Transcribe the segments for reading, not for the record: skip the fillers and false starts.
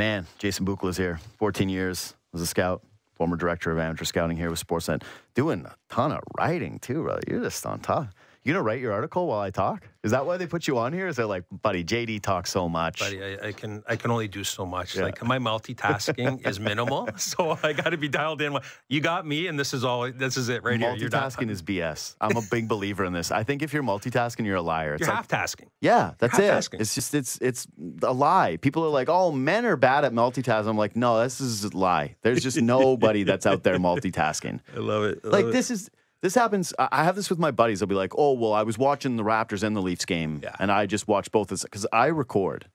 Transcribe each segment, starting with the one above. man, Jason Bukala is here. 14 years as a scout, former director of amateur scouting here with Sportsnet. Doing a ton of writing, too, brother. You're just on top. You gonna write your article while I talk? Is that why they put you on here? Is it like, buddy, JD talks so much? Buddy, I can only do so much. Yeah. Like my multitasking is minimal, so I got to be dialed in. You got me, and this is all. This is it right here. Multitasking is BS. I'm a big believer in this. I think if you're multitasking, you're a liar. It's half-tasking. Yeah, that's it. It's just it's a lie. People are like, oh, men are bad at multitasking. I'm like, no, this is a lie. There's just nobody that's out there multitasking. I love it. This happens. I have this with my buddies. They'll be like, oh, well, I was watching the Raptors and the Leafs game, and I just watched both of them because I record.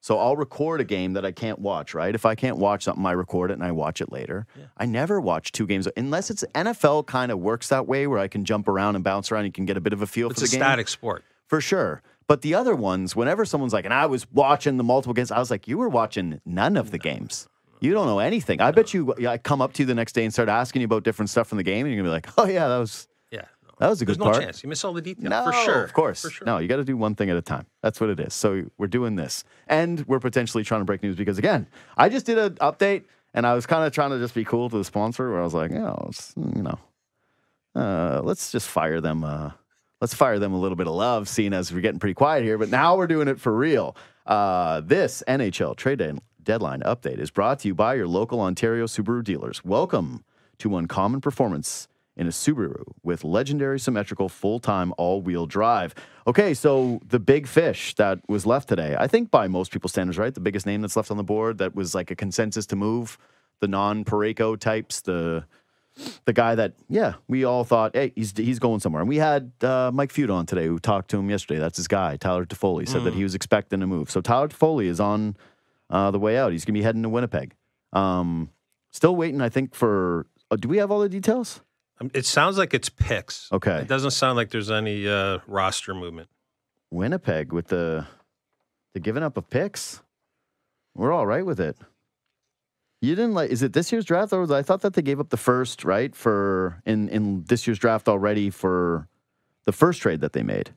So I'll record a game that I can't watch, right? If I can't watch something, I record it and I watch it later. Yeah. I never watch two games unless it's NFL kind of works that way where I can jump around and bounce around. You can get a bit of a feel for the game. It's a static sport. For sure. But the other ones, whenever someone's like, and I was watching the multiple games, I was like, you were watching none of the games. You don't know anything. I bet you I come up to you the next day and start asking you about different stuff from the game, and you're going to be like, oh, yeah, that was a good part. There's no chance. You miss all the details. No, for sure. Of course. For sure. No, you got to do one thing at a time. That's what it is. So we're doing this, and we're potentially trying to break news because, again, I just did an update, and I was kind of trying to just be cool to the sponsor where I was like, let's just fire them. Let's fire them a little bit of love, seeing as we're getting pretty quiet here, but now we're doing it for real. This NHL trade deadline update is brought to you by your local Ontario Subaru dealers. Welcome to uncommon performance in a Subaru with legendary symmetrical full-time all-wheel drive. Okay, so the big fish that was left today, I think by most people's standards, right? The biggest name that's left on the board that was like a consensus to move, the non-Parayko types, the guy that, yeah, we all thought, hey, he's going somewhere. And we had Mike Fuda on today who talked to him yesterday. That's his guy, Tyler Toffoli, said that he was expecting a move. So Tyler Toffoli is on the way out. He's going to be heading to Winnipeg. Still waiting, I think, for... do we have all the details? It sounds like it's picks. Okay. It doesn't sound like there's any roster movement. Winnipeg with the giving up of picks? We're all right with it. You didn't like... Is it this year's draft? Or I thought that they gave up the first, right, for in this year's draft already for the first trade that they made.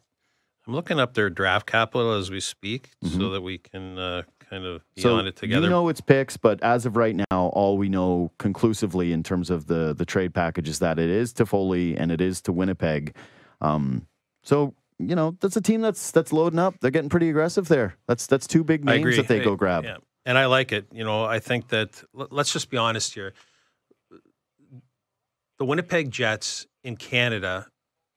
I'm looking up their draft capital as we speak so that we can... kind of be on it together. You know it's picks, but as of right now, all we know conclusively in terms of the trade package is that it is to Foley and it is to Winnipeg. So, you know, that's a team that's loading up. They're getting pretty aggressive there. That's two big names that they go grab. Yeah. And I like it. You know, I think that, let's just be honest here. The Winnipeg Jets in Canada,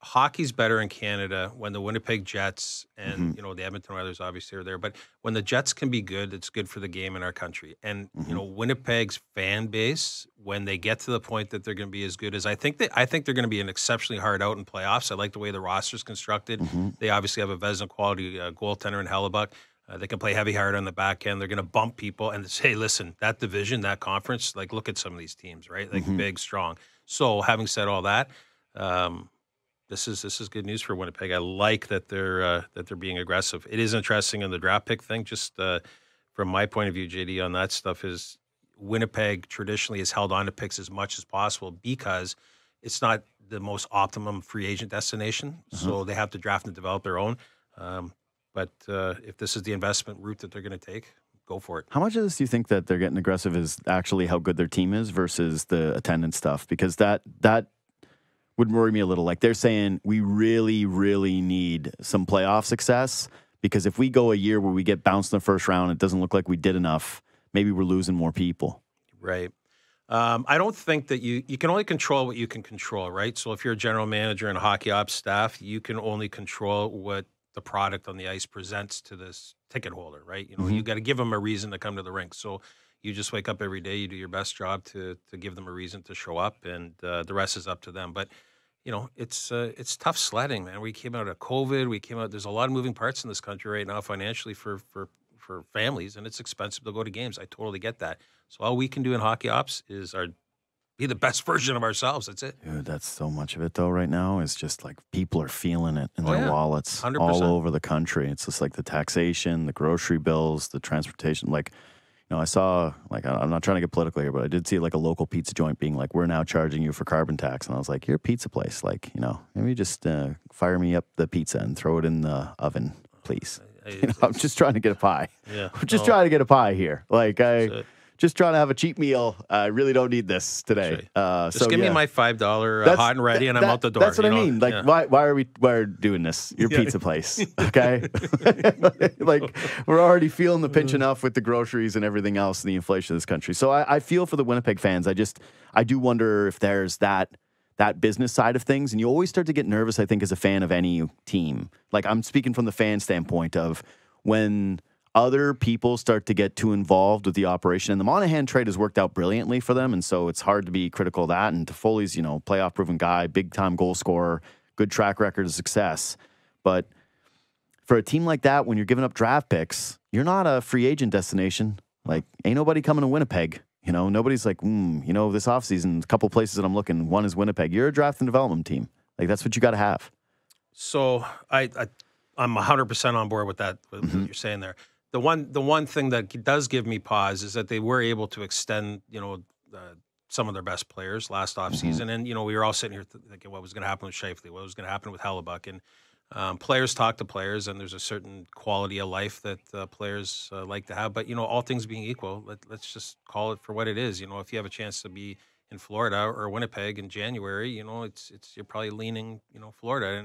hockey's better in Canada when the Winnipeg Jets and, you know, the Edmonton Oilers obviously are there. But when the Jets can be good, it's good for the game in our country. And, you know, Winnipeg's fan base, when they get to the point that they're going to be as good as I think they're going to be an exceptionally hard out in playoffs. I like the way the roster's constructed. They obviously have a Vezina-quality goaltender in Hellebuck. They can play heavy hard on the back end. They're going to bump people and say, listen, that division, that conference, like, look at some of these teams, right? Like, big, strong. So having said all that, This is good news for Winnipeg. I like that they're being aggressive. It is interesting in the draft pick thing. Just from my point of view, JD, on that stuff is Winnipeg traditionally has held on to picks as much as possible because it's not the most optimum free agent destination. So they have to draft and develop their own. But if this is the investment route that they're going to take, go for it. How much of this do you think that they're getting aggressive is actually how good their team is versus the attendance stuff? Because that would worry me a little. Like, they're saying we really, really need some playoff success because if we go a year where we get bounced in the first round, it doesn't look like we did enough. Maybe we're losing more people. Right. I don't think that you can only control what you can control, right? So if you're a general manager and a hockey ops staff, you can only control what the product on the ice presents to this ticket holder, right? You know, you got to give them a reason to come to the rink. So you just wake up every day, you do your best job to give them a reason to show up, and the rest is up to them. But, you know, it's tough sledding, man. We came out of COVID. There's a lot of moving parts in this country right now financially for families, and it's expensive to go to games. I totally get that. So all we can do in hockey ops is be the best version of ourselves. That's it. Dude, that's so much of it, though, right now. It's just like people are feeling it in their wallets 100%. All over the country. It's just like the taxation, the grocery bills, the transportation, like... No, I saw, like, I'm not trying to get political here, but I did see, like, a local pizza joint being like, we're now charging you for carbon tax. And I was like, you're a pizza place. Like, you know, maybe just fire me up the pizza and throw it in the oven, please. I'm just trying to get a pie. Yeah, I'm just trying to get a pie here. Like I just trying to have a cheap meal. I really don't need this today. Right. Just so give me my $5 hot and ready, and I'm out the door. That's what I mean. Like, why are we doing this? Your pizza place, okay? Like, we're already feeling the pinch enough with the groceries and everything else and the inflation of this country. So I feel for the Winnipeg fans. I do wonder if there's that business side of things. And you always start to get nervous, I think, as a fan of any team. Like, I'm speaking from the fan standpoint of when other people start to get too involved with the operation. And the Monahan trade has worked out brilliantly for them, and so it's hard to be critical of that. And Toffoli's, you know, playoff-proven guy, big-time goal scorer, good track record of success. But for a team like that, when you're giving up draft picks, you're not a free agent destination. Like, ain't nobody coming to Winnipeg. You know, nobody's like, you know, this offseason, a couple places that I'm looking, one is Winnipeg. You're a draft and development team. Like, that's what you got to have. So I'm 100% on board with that, with what you're saying there. The one thing that does give me pause is that they were able to extend, you know, some of their best players last offseason. And, you know, we were all sitting here thinking what was going to happen with Scheifele, what was going to happen with Hellebuck. And players talk to players, and there's a certain quality of life that players like to have. But, you know, all things being equal, let's just call it for what it is. You know, if you have a chance to be in Florida or Winnipeg in January, you know, you're probably leaning, you know, Florida.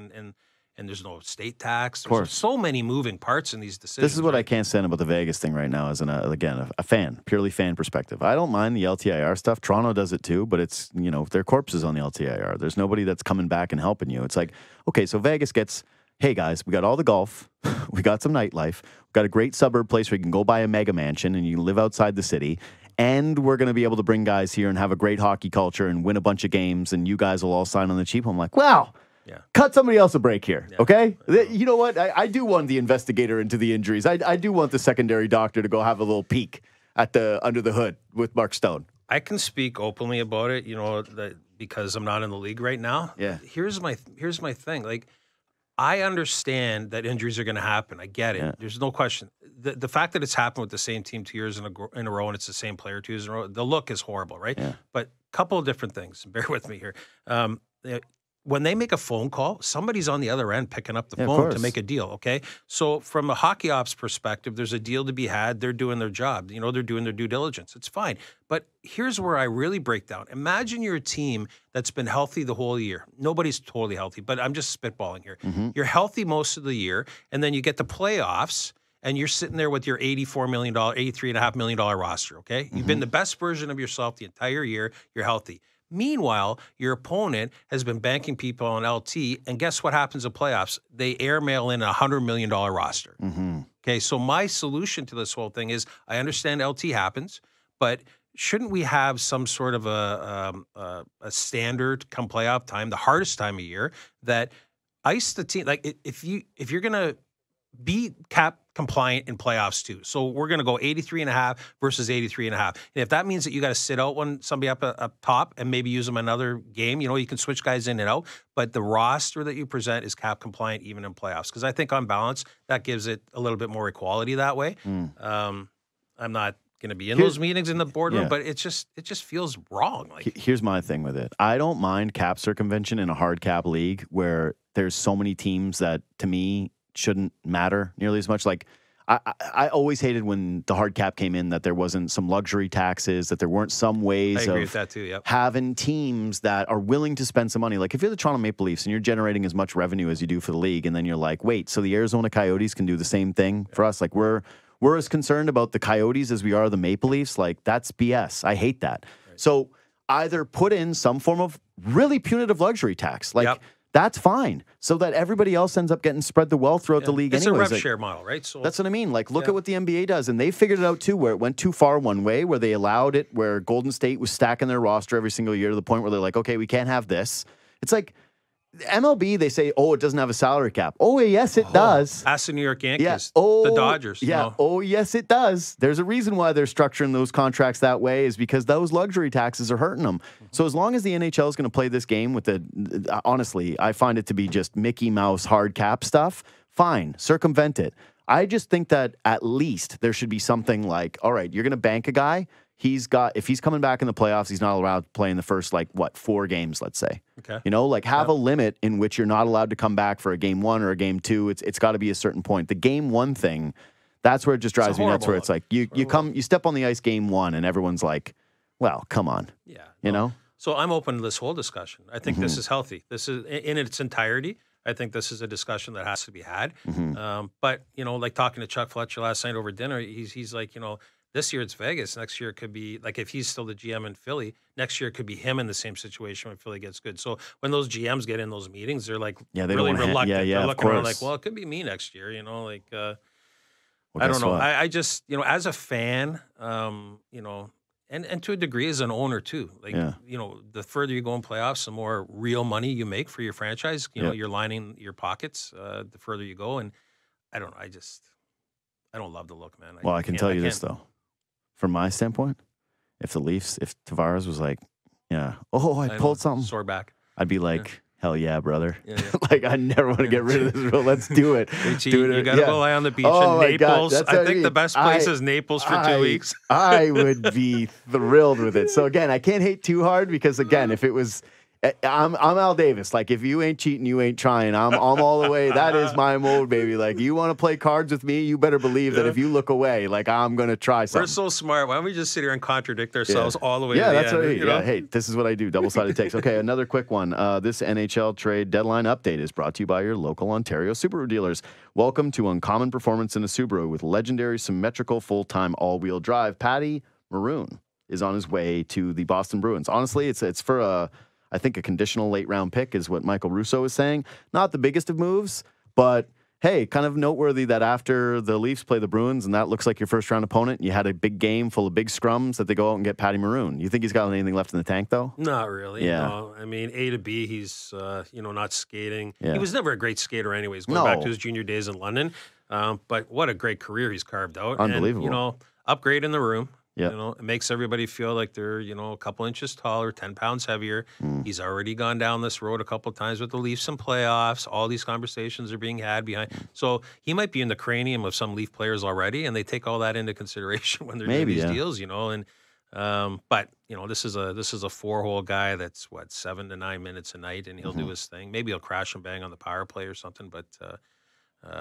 And there's no state tax. There's so many moving parts in these decisions. This is what I can't stand about the Vegas thing right now as again, a fan, purely fan perspective. I don't mind the LTIR stuff. Toronto does it too, but it's, you know, their corpses on the LTIR. There's nobody that's coming back and helping you. It's like, okay, so Vegas gets, hey guys, we got all the golf. We got some nightlife. We got a great suburb place where you can go buy a mega mansion and you live outside the city. And we're going to be able to bring guys here and have a great hockey culture and win a bunch of games. And you guys will all sign on the cheap. I'm like, wow. Yeah. Cut somebody else a break here, okay? You know what? I do want the investigator into the injuries. I do want the secondary doctor to go have a little peek at under the hood with Mark Stone. I can speak openly about it, you know, because I'm not in the league right now. Yeah. Here's my thing. Like, I understand that injuries are going to happen. I get it. Yeah. There's no question. The fact that it's happened with the same team 2 years in a row and it's the same player 2 years in a row, the look is horrible, right? Yeah. But a couple of different things. Bear with me here. When they make a phone call, somebody's on the other end picking up the phone to make a deal, okay? So from a hockey ops perspective, there's a deal to be had. They're doing their job. You know, they're doing their due diligence. It's fine. But here's where I really break down. Imagine you're a team that's been healthy the whole year. Nobody's totally healthy, but I'm just spitballing here. You're healthy most of the year, and then you get the playoffs, and you're sitting there with your $84 million, $83.5 million roster, okay? You've been the best version of yourself the entire year. You're healthy. Meanwhile, your opponent has been banking people on LT, and guess what happens in playoffs? They airmail in a $100 million roster. Okay, so my solution to this whole thing is I understand LT happens, but shouldn't we have some sort of a standard come playoff time, the hardest time of year, that ice the team? Like, if you're going to be cap compliant in playoffs too. So we're going to go 83.5 versus 83.5. And if that means that you got to sit out somebody up top and maybe use them another game, you know, you can switch guys in and out. But the roster that you present is cap compliant even in playoffs. Because I think on balance, that gives it a little bit more equality that way. I'm not going to be in those meetings in the boardroom, but it just feels wrong. Like, here's my thing with it. I don't mind cap circumvention in a hard cap league where there's so many teams that, to me, shouldn't matter nearly as much. Like, I always hated when the hard cap came in that there wasn't some luxury taxes, that there weren't some ways of having teams that are willing to spend some money. Like, if you're the Toronto Maple Leafs and you're generating as much revenue as you do for the league, and then you're like, wait, so the Arizona Coyotes can do the same thing for us? Like, we're as concerned about the Coyotes as we are the Maple Leafs? Like, that's BS. I hate that. Right. So either put in some form of really punitive luxury tax. Like, that's fine, so that everybody else ends up getting spread the wealth throughout the league anyways. It's a rev share model, right? So that's what I mean. Like, look at what the NBA does, and they figured it out too, where it went too far one way, where they allowed it, where Golden State was stacking their roster every single year to the point where they're like, okay, we can't have this. It's like MLB, they say, oh, it doesn't have a salary cap. Oh, yes, it does. Ask the New York Yankees, the Dodgers. Oh, yes, it does. There's a reason why they're structuring those contracts that way is because those luxury taxes are hurting them. So as long as the NHL is going to play this game with honestly, I find it to be just Mickey Mouse hard cap stuff, fine, circumvent it. I just think that at least there should be something like, all right, you're going to bank a guy. He's got, if he's coming back in the playoffs, he's not allowed to play in the first, like, what, 4 games, let's say. Okay. You know, like, have a limit in which you're not allowed to come back for a game 1 or a game 2. It's got to be a certain point. The game 1 thing, that's where it just drives me nuts, where it's like, you step on the ice game 1 and everyone's like, well, come on. Yeah. You know? So I'm open to this whole discussion. I think this is healthy. This is, in its entirety, I think this is a discussion that has to be had. But, you know, like talking to Chuck Fletcher last night over dinner, he's like, you know, this year it's Vegas. Next year it could be, like, if he's still the GM in Philly, next year it could be him in the same situation when Philly gets good. So when those GMs get in those meetings, they're like they really reluctant. They're looking around like, well, it could be me next year, you know, like, I don't know. I just, you know, as a fan, you know, and to a degree as an owner too, like, you know, the further you go in playoffs, the more real money you make for your franchise, you know, you're lining your pockets the further you go. And I don't know. I don't love the look, man. Well, I can tell you this though. From my standpoint, if the Leafs, if Tavares was like, I pulled something. Sore back. I'd be like, hell yeah, brother. Like, I never want to get rid of this rule. Let's do it. You got to go lie on the beach in Naples. I think the best place is Naples for 2 weeks. I would be thrilled with it. So, again, I can't hate too hard because, again, if it was... I'm Al Davis. Like, if you ain't cheating, you ain't trying. I'm all the way. That is my mode, baby. Like, you want to play cards with me, you better believe that if you look away, like, I'm going to try something. We're so smart. Why don't we just sit here and contradict ourselves all the way to the end? Hey, this is what I do. Double-sided takes. Okay, another quick one. This NHL trade deadline update is brought to you by your local Ontario Subaru dealers. Welcome to uncommon performance in a Subaru with legendary symmetrical full-time all-wheel drive. Paddy Maroon is on his way to the Boston Bruins. Honestly, it's for a... I think a conditional late-round pick is what Michael Russo is saying. Not the biggest of moves, but, hey, kind of noteworthy that after the Leafs play the Bruins and that looks like your first-round opponent, you had a big game full of big scrums that they go out and get Paddy Maroon. You think he's got anything left in the tank, though? Not really, no. I mean, A to B, he's, you know, not skating. He was never a great skater anyways, going back to his junior days in London. But what a great career he's carved out. Unbelievable. And, you know, upgrade in the room. You know, it makes everybody feel like they're, you know, a couple inches taller, 10 pounds heavier. He's already gone down this road a couple of times with the Leafs and playoffs. All these conversations are being had behind. So he might be in the cranium of some Leaf players already, and they take all that into consideration when they're doing these deals, you know. And but, you know, this is a 4-hole guy that's, what, 7 to 9 minutes a night, and he'll do his thing. Maybe he'll crash and bang on the power play or something, but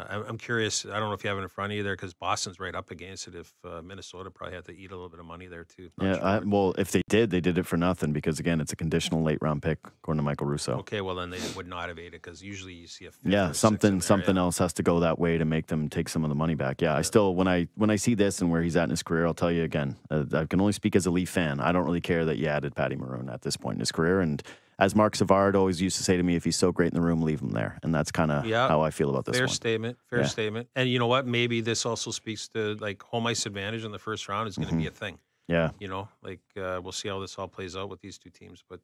I'm curious. I don't know if you have it in front of you there because Boston's right up against it. If Minnesota probably had to eat a little bit of money there too. Sure. Well, if they did it for nothing because, again, it's a conditional late-round pick, according to Michael Russo. Okay, well, then they would not have ate it because usually you see a something else has to go that way to make them take some of the money back. Yeah, I still, when I see this and where he's at in his career, I'll tell you again, I can only speak as a Leaf fan. I don't really care that you added Paddy Maroon at this point in his career, and as Mark Savard always used to say to me, if he's so great in the room, leave him there. And that's kind of how I feel about this one. Fair statement. And you know what? Maybe this also speaks to, like, home ice advantage in the first round is going to be a thing. Yeah. You know, like, we'll see how this all plays out with these two teams. But,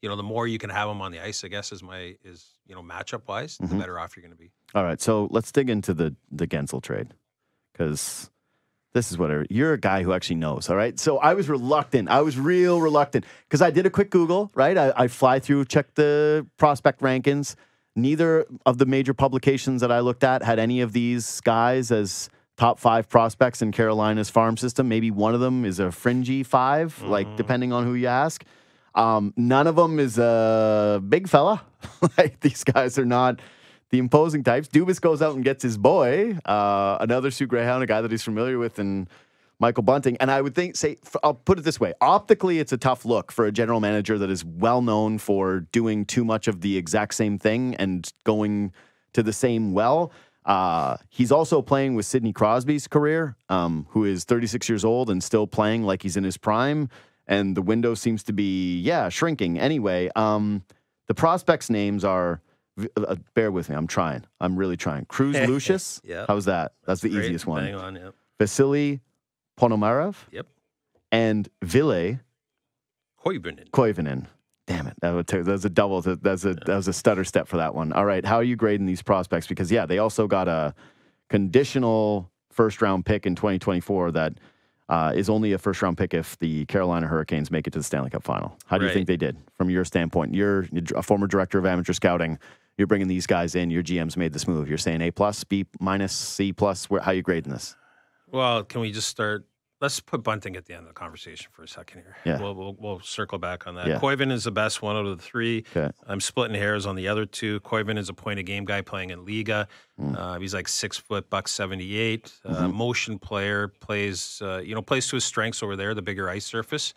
you know, the more you can have them on the ice, I guess, is you know, matchup-wise, the better off you're going to be. All right. So let's dig into the Guentzel trade because this is whatever. You're a guy who actually knows, all right? So I was reluctant. I was real reluctant because I did a quick Google, right? I fly through, check the prospect rankings. Neither of the major publications that I looked at had any of these guys as top 5 prospects in Carolina's farm system. Maybe one of them is a fringy 5, like, depending on who you ask. None of them is a big fella. Like, these guys are not the imposing types. Dubas goes out and gets his boy, another Sioux Greyhound, a guy that he's familiar with, and Michael Bunting. And I would think, I'll put it this way. Optically, it's a tough look for a general manager that is well-known for doing too much of the exact same thing and going to the same well. He's also playing with Sidney Crosby's career, who is 36 years old and still playing like he's in his prime. And the window seems to be, shrinking. Anyway, the prospects' names are... bear with me. I'm trying. I'm really trying. Cruz Lucius. How's that? That's the easiest one. Hang on. Yep. Vasily Ponomarev. Yep. And Ville Koivunen. Damn it. That was a double. That was a stutter step for that one. All right. How are you grading these prospects? Because, they also got a conditional first-round pick in 2024 that is only a first-round pick if the Carolina Hurricanes make it to the Stanley Cup final. How do you think they did from your standpoint? You're a former director of amateur scouting. You're bringing these guys in. Your GM's made this move. You're saying A+, B-, C+. How are you grading this? Well, can we just start? Let's put Bunting at the end of the conversation for a second here. Yeah. We'll circle back on that. Yeah. Koivunen is the best one out of the three. Okay. I'm splitting hairs on the other two. Koivunen is a point-a-game guy playing in Liga. He's like 6 foot, $178. Motion player, plays to his strengths over there, the bigger ice surface.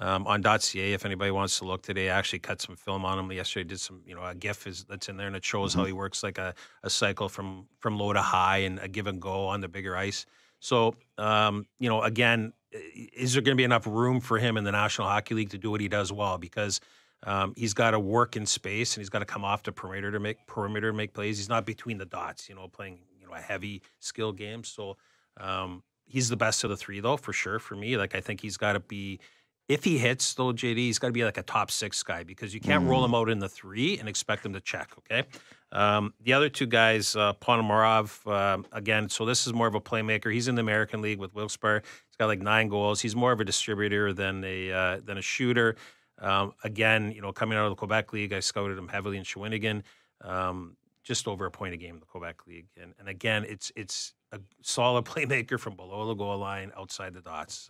On .ca, if anybody wants to look today, I actually cut some film on him yesterday. Did some, a GIF that's in there, and it shows how he works like a cycle from low to high and a give and go on the bigger ice. So, again, is there going to be enough room for him in the National Hockey League to do what he does well? Because he's got to work in space and he's got to come off the perimeter to make plays. He's not between the dots, playing a heavy skill game. So he's the best of the three, though, for sure. For me, I think he's got to be. If he hits, though, JD, he's got to be like a top six guy because you can't roll him out in the three and expect him to check, okay? The other two guys, Ponomarev, again, so this is more of a playmaker. He's in the American League with Wilkes-Barre. He's got like 9 goals. He's more of a distributor than a shooter. Again, coming out of the Quebec League, I scouted him heavily in Shawinigan, just over a point a game in the Quebec League. And again, it's a solid playmaker from below the goal line, outside the dots.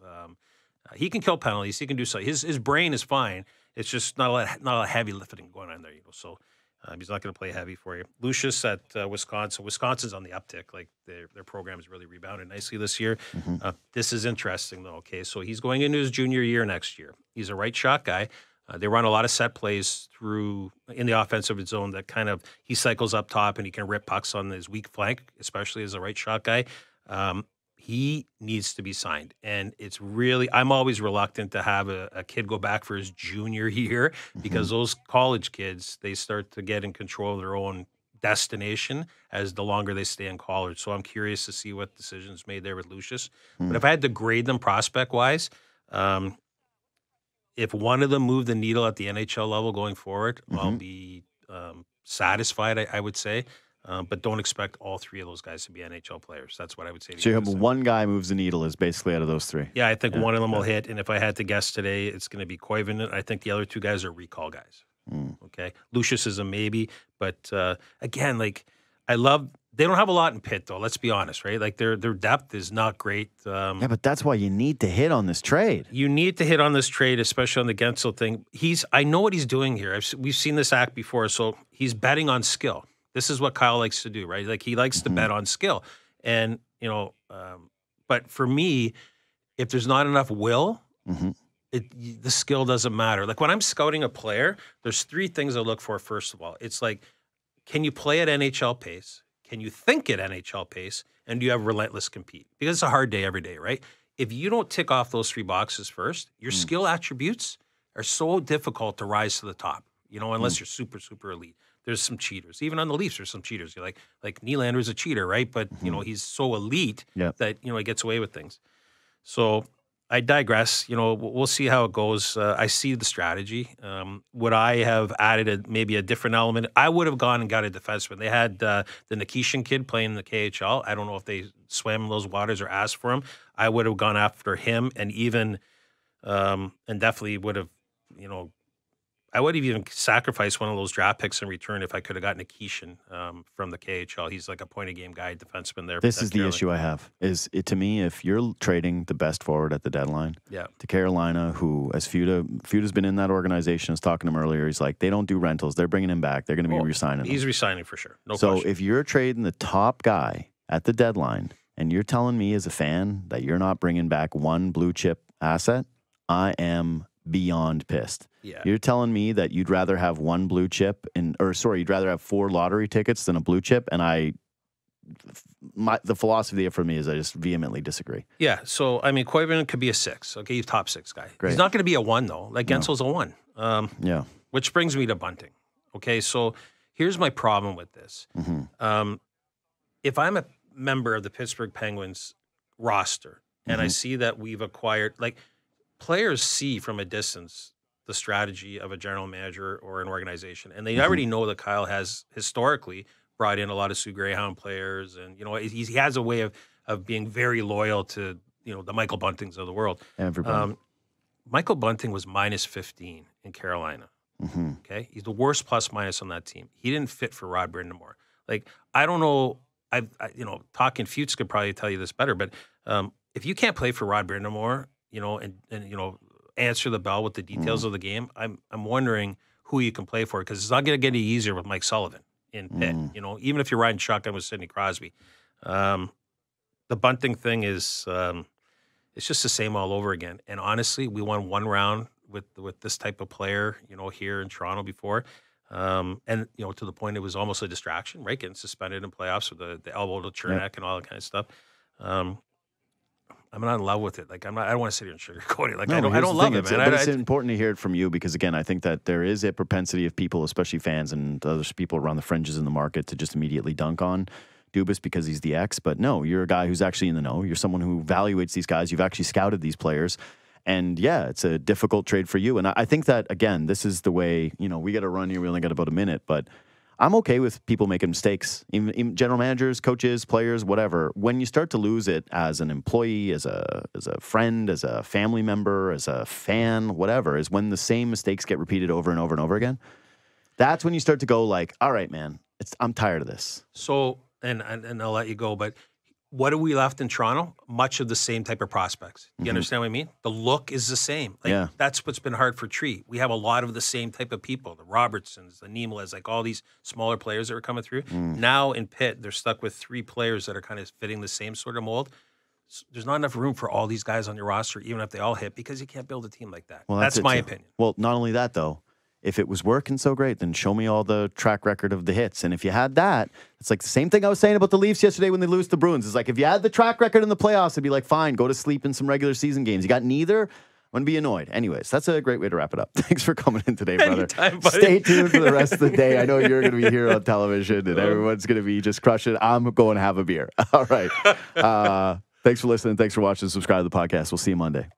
He can kill penalties. He can do so. His brain is fine. It's just not a lot of heavy lifting going on there, So he's not going to play heavy for you. Lucius at Wisconsin. Wisconsin's on the uptick. Their program has really rebounded nicely this year. This is interesting though. Okay, so he's going into his junior year next year. He's a right shot guy. They run a lot of set plays through in the offensive zone. That kind of he cycles up top and he can rip pucks on his weak flank, especially as a right shot guy. He needs to be signed. And it's really, I'm always reluctant to have a kid go back for his junior year because those college kids, they start to get in control of their own destination as the longer they stay in college. So I'm curious to see what decisions made there with Lucius. But if I had to grade them prospect-wise, if one of them moved the needle at the NHL level going forward, I'll be satisfied, I would say. But don't expect all three of those guys to be NHL players. That's what I would say. So you have one guy moves the needle is basically out of those three. Yeah, I think one of them will hit. And if I had to guess today, it's going to be Koivunen. I think the other two guys are recall guys. Okay, Lucius is a maybe, but again, I love. They don't have a lot in pit though. Let's be honest, right? Their depth is not great. Yeah, but that's why you need to hit on this trade. You need to hit on this trade, especially on the Guentzel thing. I know what he's doing here. We've seen this act before. So he's betting on skill. This is what Kyle likes to do, right? He likes to bet on skill. And, but for me, if there's not enough will, the skill doesn't matter. When I'm scouting a player, there's 3 things I look for, first of all. It's can you play at NHL pace? Can you think at NHL pace? And do you have relentless compete? Because it's a hard day every day, right? If you don't tick off those 3 boxes first, your skill attributes are so difficult to rise to the top, unless you're super, super elite. There's some cheaters. Even on the Leafs, there's some cheaters. You're like Nylander's a cheater, right? But, he's so elite that, he gets away with things. So I digress. We'll see how it goes. I see the strategy. Would I have added maybe a different element? I would have gone and got a defenseman. They had the Nikishin kid playing in the KHL. I don't know if they swam in those waters or asked for him. I would have gone after him and even and definitely would have, I would have even sacrificed one of those draft picks in return if I could have gotten Nikishin from the KHL. He's like a point-of-game guy, defenseman there. This is the issue I have. To me, if you're trading the best forward at the deadline to Carolina, who, as Fuda's been in that organization, I was talking to him earlier, he's like, they don't do rentals. They're bringing him back. They're going to be re-signing him. He's re-signing for sure. No question. So if you're trading the top guy at the deadline and you're telling me as a fan that you're not bringing back one blue-chip asset, I am beyond pissed. Yeah. You're telling me that you'd rather have one blue chip you'd rather have 4 lottery tickets than a blue chip. And the philosophy for me is I just vehemently disagree. Yeah. So, I mean, Koivunen could be a 6. Okay. He's top 6 guy. Great. He's not going to be a 1 though. Guentzel's a 1. Which brings me to Bunting. Okay. So here's my problem with this. If I'm a member of the Pittsburgh Penguins roster and I see that we've acquired, players see from a distance the strategy of a general manager or an organization. And they already know that Kyle has historically brought in a lot of Sioux Greyhound players. And, he has a way of being very loyal to, the Michael Buntings of the world. Everybody. Michael Bunting was -15 in Carolina. Mm-hmm. Okay, he's the worst plus minus on that team. He didn't fit for Rod Brind'Amour. Like, I don't know. I talking Fuchs could probably tell you this better, but if you can't play for Rod Brind'Amour, and answer the bell with the details of the game, I'm wondering who you can play for, because it's not going to get any easier with Mike Sullivan in Pitt. Even if you're riding shotgun with Sidney Crosby, the bunting thing is it's just the same all over again. And honestly, we won one round with this type of player, here in Toronto before. And to the point it was almost a distraction, right? Getting suspended in playoffs with the elbow to Chernak and all that kind of stuff. I'm not in love with it. Like, I don't want to sit here and sugarcoat it. Like, no, I don't love it, man. But it's important to hear it from you, because again, I think that there is a propensity of people, especially fans and other people around the fringes in the market, to just immediately dunk on Dubas because he's the ex. But no, you're a guy who's actually in the know. You're someone who evaluates these guys. You've actually scouted these players. And yeah, it's a difficult trade for you. And I think that, again, this is the way, we got to run here. We only got about a minute, but I'm okay with people making mistakes, even general managers, coaches, players, whatever. When you start to lose it as an employee, as a friend, as a family member, as a fan, whatever, is when the same mistakes get repeated over and over and over again. That's when you start to go like, all right, man, I'm tired of this. So, and I'll let you go, but what are we left in Toronto? Much of the same type of prospects. You understand what I mean? The look is the same. Like, that's what's been hard for Tree. We have a lot of the same type of people, the Robertsons, the Niemela's, like all these smaller players that are coming through. Now in Pitt, they're stuck with three players that are kind of fitting the same sort of mold. So there's not enough room for all these guys on your roster, even if they all hit, because you can't build a team like that. Well, that's my opinion. Well, not only that, though. If it was working so great, then show me all the track record of the hits. And if you had that, it's like the same thing I was saying about the Leafs yesterday when they lose to the Bruins. It's like, if you had the track record in the playoffs, it'd be like, fine, go to sleep in some regular season games. You got neither, I'm going to be annoyed. Anyways, that's a great way to wrap it up. Thanks for coming in today, brother. Anytime, buddy. Stay tuned for the rest of the day. I know you're going to be here on television, and everyone's going to be just crushing. I'm going to have a beer. All right. Thanks for listening. Thanks for watching. Subscribe to the podcast. We'll see you Monday.